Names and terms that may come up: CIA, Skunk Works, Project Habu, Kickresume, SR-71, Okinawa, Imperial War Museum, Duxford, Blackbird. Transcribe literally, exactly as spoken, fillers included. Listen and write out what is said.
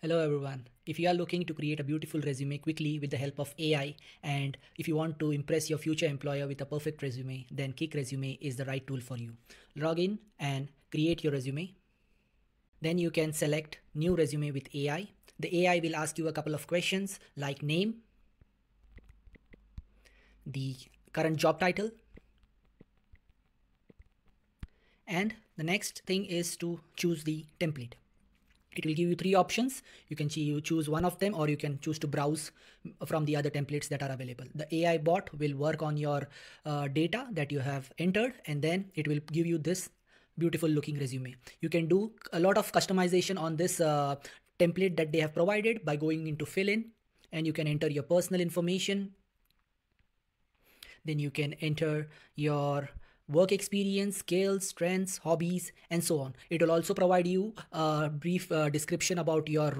Hello everyone. If you are looking to create a beautiful resume quickly with the help of A I, and if you want to impress your future employer with a perfect resume, then Kickresume is the right tool for you. Log in and create your resume. Then you can select new resume with A I. The A I will ask you a couple of questions like name, the current job title, and the next thing is to choose the template. It will give you three options. You can choose one of them, or you can choose to browse from the other templates that are available. The A I bot will work on your uh, data that you have entered, and then it will give you this beautiful looking resume. You can do a lot of customization on this uh, template that they have provided by going into fill in, and you can enter your personal information. Then you can enter your work experience, skills, strengths, hobbies, and so on. It will also provide you a brief uh, description about your